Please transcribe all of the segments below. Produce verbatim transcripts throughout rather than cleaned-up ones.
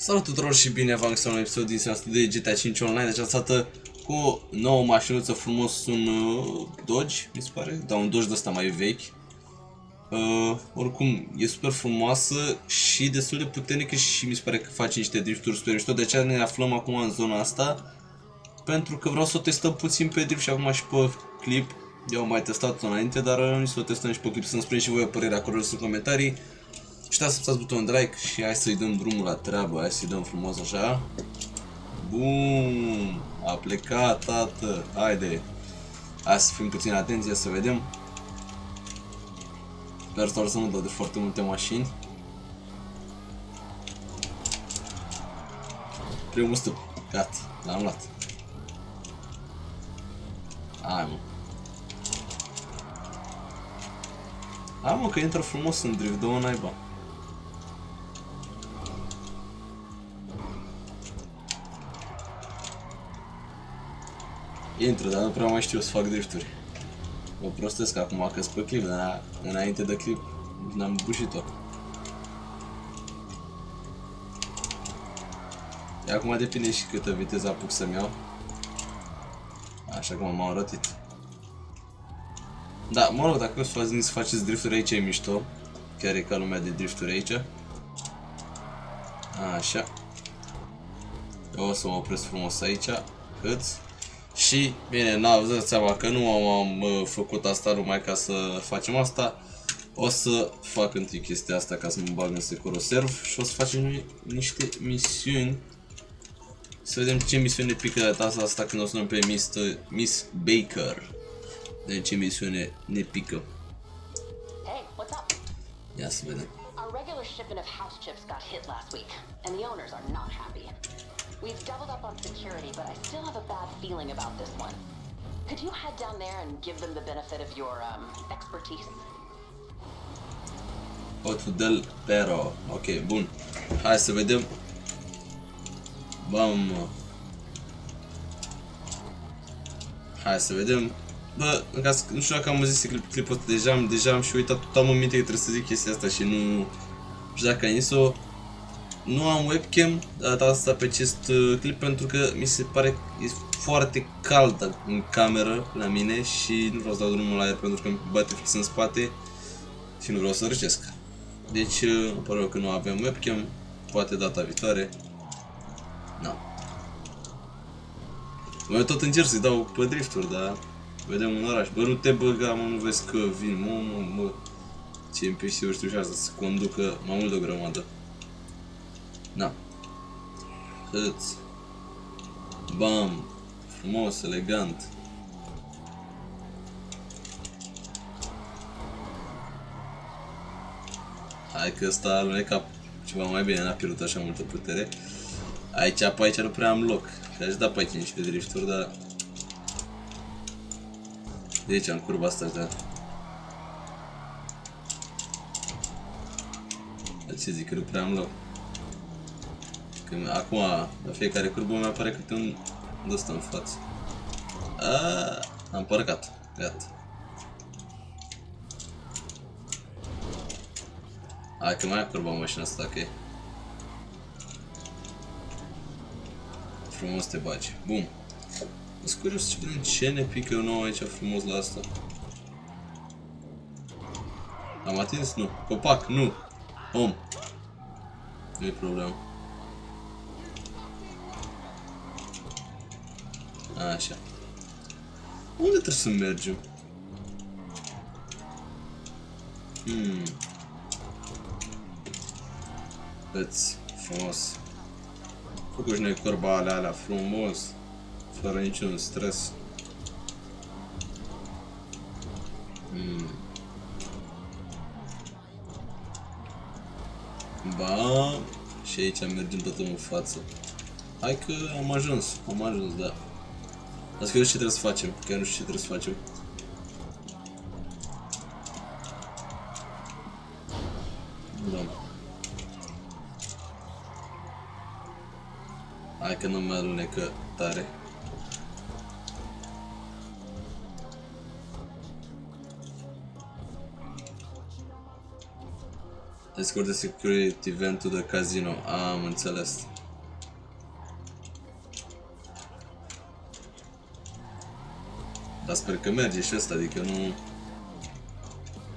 Salut tuturor și bine v-am găsit la un episod din seria de GTA cinci Online. Deci această dată cu o nouă mașinuță, frumos, un uh, Dodge, mi se pare, dar un Dodge de ăsta mai vechi. uh, Oricum, e super frumoasă și destul de puternică și mi se pare că face niște drifturi super mișto. De aceea ne aflăm acum în zona asta, pentru că vreau să o testăm puțin pe drift și acum și pe clip. Eu am mai testat-o înainte, dar uh, să o testăm și pe clip. Să-mi spuneți și voi părerea acolo în comentarii. Și da, să apăsați butonul de like și hai să-i dăm drumul la treabă, hai să-i dăm frumos așa. Bum! A plecat, tată! Haide! Hai să fim puțin atenție, să vedem. Sper să nu dau de foarte multe mașini. Primul stâlp, gata, l-am luat. Hai, mă. Hai, mă, că intră frumos în drift, dă-o naiba. Intră, dar nu prea mai știu să fac drifturi. Mă prostesc acum că-s pe clip, dar înainte de clip n-am bușit-o. Acum depinde și câtă viteză apuc să-mi iau. Așa cum m-am rătit. Da, mă rog, dacă o să faceți, să faceți drifturi aici, e mișto. Chiar e ca lumea de drifturi aici. Așa. Eu o să mă opresc frumos aici. Câți? Și, bine, n-ați dat seama că nu am uh, făcut asta numai ca să facem asta. O să fac întâi chestia asta ca să mă bag în Securo Serv și o să facem niște misiuni. Să vedem ce misiune pică de data asta când o să numim pe Miss Baker. De ce misiune ne pică. Ia să vedem. We've doubled up on security, but I still have a bad feeling about this one. Could you head down there and give them the benefit of your um, expertise? Otu del Pero. Ok, bun. Hai să vedem. Bam. Hai să vedem. Bă, în caz, nu știu dacă am zis clip, clipul ăsta deja, am, deja am și uitat, tot am în minte că trebuie să zic chestia asta și nu știu dacă am zis-o. Nu am webcam data asta pe acest clip pentru că mi se pare că e foarte cald în cameră la mine și nu vreau să dau drumul la aer pentru că îmi bate fix în spate și nu vreau să răcesc. Deci îmi pare că nu avem webcam, poate data viitoare. Nu. No. Eu tot încerc să-i dau pe drifturi, dar vedem în oraș. Bă, nu te băga, mă, nu vezi că vin, mă, mă, mă. Ce împiși, eu știu și asta, să conducă mai mult de o grămadă. Na. Hăți. Bam. Frumos, elegant. Hai că ăsta aluneca ceva mai bine, n-a pierdut așa multă putere. Aici, pe aici nu prea am loc. Și-aș da pe aici niște drifturi, dar... De aici, în curba asta, da. Dar ce zic, că nu prea am loc. Când, acum, la fiecare curbă mi apare câte un dăstă în față. Aaaa, am parcat, gata. Hai că mai am curba mașina asta, ok. Frumos te bagi, bun. Sunt curios să vedem ce ne pică eu nou aici frumos la asta. Am atins? Nu. Copac? Nu. Om. Nu-i problemă. Așa. Unde trebuie să mergem? Hmm. Îți, frumos. Făcut și noi corba alea, alea frumos. Fără niciun stres. Hmm. Ba, și aici mergem tot în față. Hai că am ajuns, am ajuns, da. Dar că nu știu ce trebuie să facem, că nu știu ce trebuie să facem. Da. Hai că nu mă alunecă tare. Escort the security van to the casino. Ah, am înțeles. Dar sper că merge și asta, adică nu...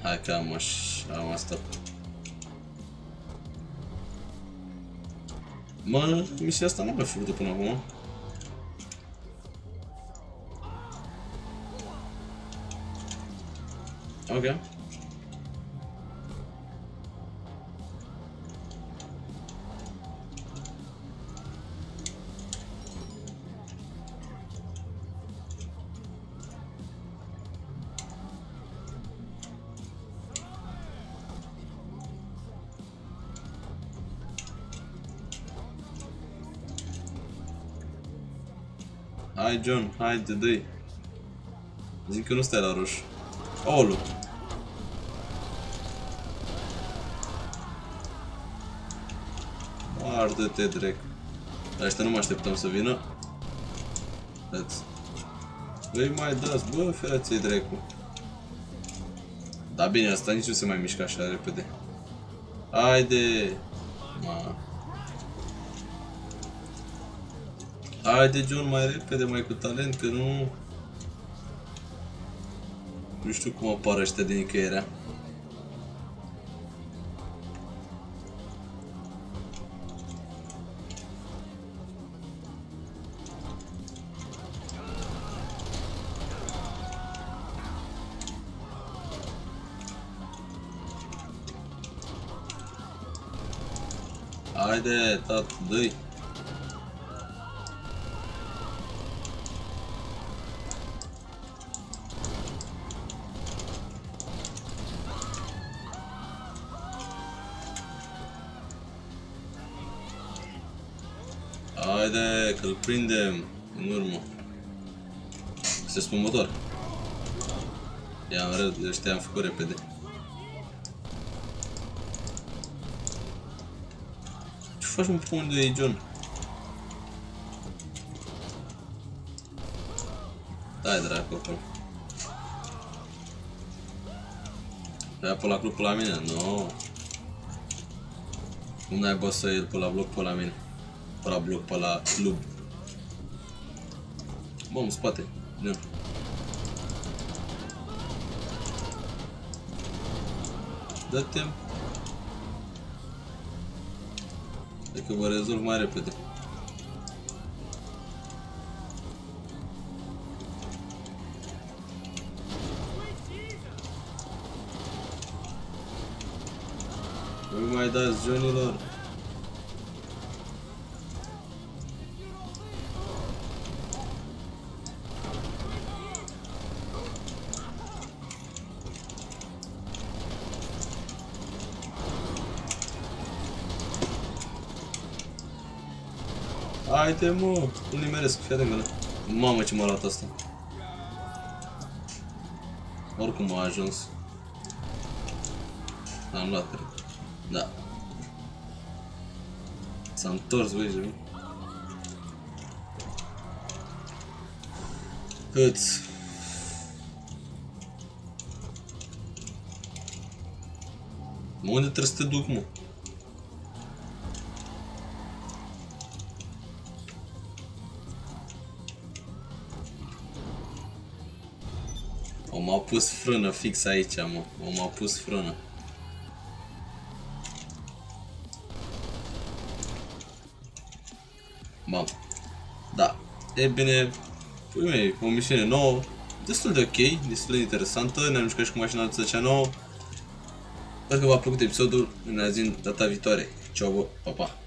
Hai că am, așa, am asta. Mă, misia asta nu m-a făcut până acum. Ok. Hai, John, hai, te dai. Zic că nu stai la roșu. Aoleu. Arde-te, drec. Dar ăștia nu mă așteptam să vină. Dați. Îi mai dați, bă, ferați-i drecu. Dar bine, asta nici nu se mai mișcă așa repede. Haide! Ma. Haide, John, mai repede, mai cu talent, că nu... Nu știu cum apar ăștia din nicăierea. Haide, tată, dă-i! Haide, că-l prindem în urmă. Se spun motor. I-am rău, ăștia am făcut repede. Ce faci, mă, pe unde e John? Dai, dracu, acolo. Vrea pe la club pe la mine? No. Cum n-ai bă să iei pe la bloc pe la mine? Pe la bloc, pe la club. Bă, în spate. John. Dă-te. Dacă vă rezolv mai repede. Nu mai dați, Johnilor. Haide, mă, îl nimeresc, fii atent gălă. Mamă, ce m-a luat asta. Oricum a ajuns. L-am luat, cred. Da. S-a întors, băi, jur. Câți? Mă, unde trebuie să te duc, mă? M-a pus frână fix aici, mă. M-a pus frână. Bam. Da. E bine, pui mei, o misiune nouă, destul de ok, destul de interesantă. Ne-am jucat și cu mașina cea nouă. Dacă v-a plăcut episodul, ne auzim data viitoare. Ciao, bă, pa, pa.